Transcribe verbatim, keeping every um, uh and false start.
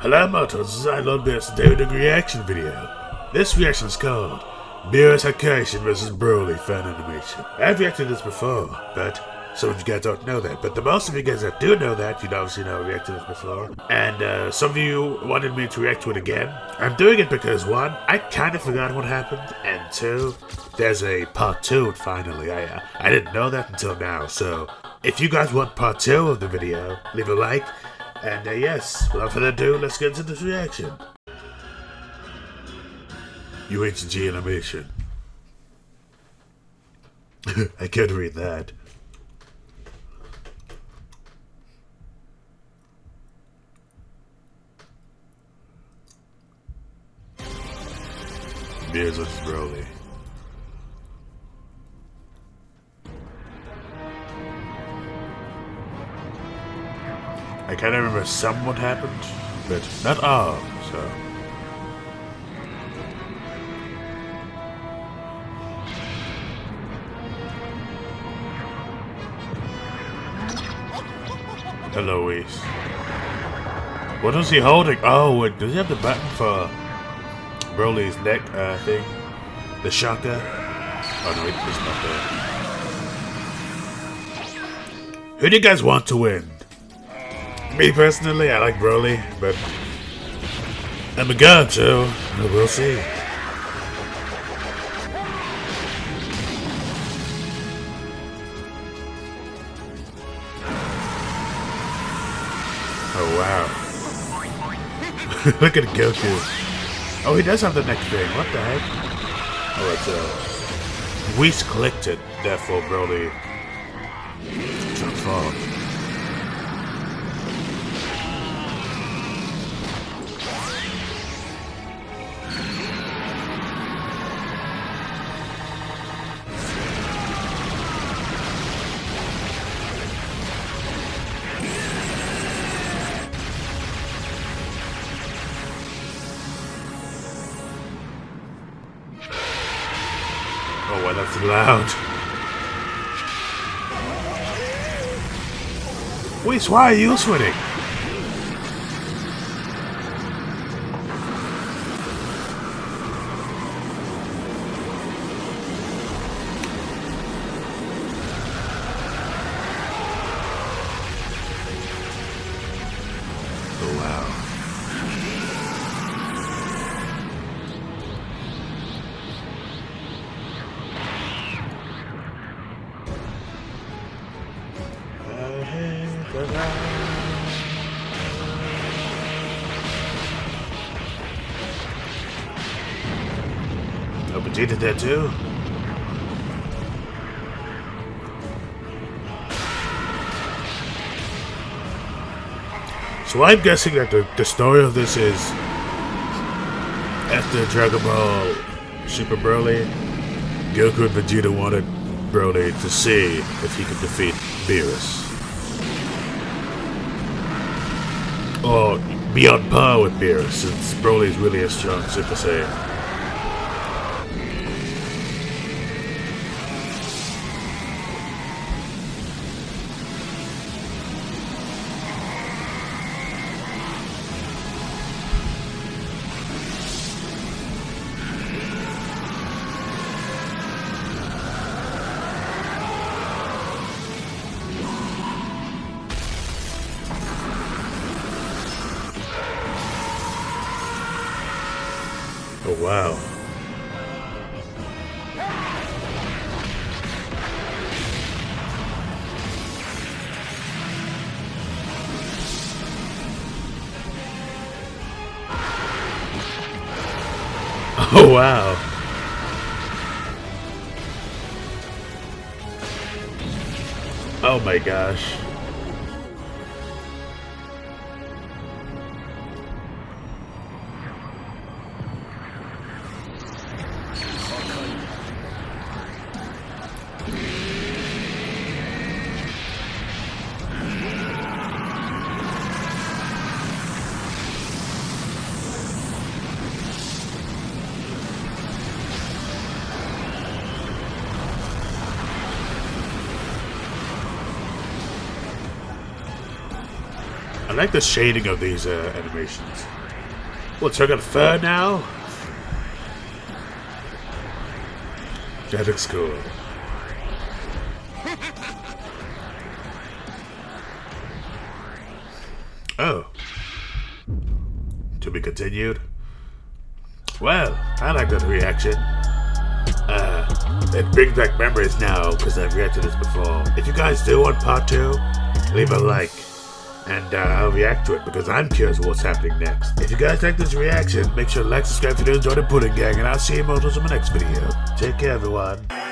Hello Motos, this is iLonBear's David reaction video. This reaction is called Beerus Hakaishin versus. Broly fan animation. I've reacted to this before, but some of you guys don't know that. But the most of you guys that do know that, you'd obviously know I reacted to this before. And uh, some of you wanted me to react to it again. I'm doing it because one, I kind of forgot what happened, and two, there's a part two finally. I, uh, I didn't know that until now, so if you guys want part two of the video, leave a like. And uh, yes, without further ado, let's get into this reaction. U H G Animation. I can't read that. Beerus versus. Broly. I can't remember somewhat happened, but not all, so. Hello, Whis. What was he holding? Oh, wait, does he have the button for Broly's neck uh, thing? The shocker? Oh no, it's not there. Who do you guys want to win? Me personally, I like Broly, but I'm a god, so we'll see. Oh wow! Look at Goku. Oh, he does have the next thing. What the heck? Oh, it's uh, Whis clicked it. Therefore, Broly transformed. Oh, well, that's loud. Wait, why are you sweating? Oh, wow. Oh, Vegeta did that too. So I'm guessing that the, the story of this is after Dragon Ball Super Broly, Goku and Vegeta wanted Broly to see if he could defeat Beerus. Or be on par with Beerus, since Broly's really a strong Super Saiyan. Oh, wow. Oh, wow. Oh, my gosh. like the shading of these uh, animations. We'll check out third now. That looks cool. Oh. To be continued. Well, I like that reaction. Uh, it brings back memories now because I've reacted to this before. If you guys do want part two, leave a like. And uh, I'll react to it because I'm curious what's happening next. If you guys like this reaction, make sure to like, subscribe if you do enjoy the Pudding Gang, and I'll see you Motos in my next video. Take care, everyone.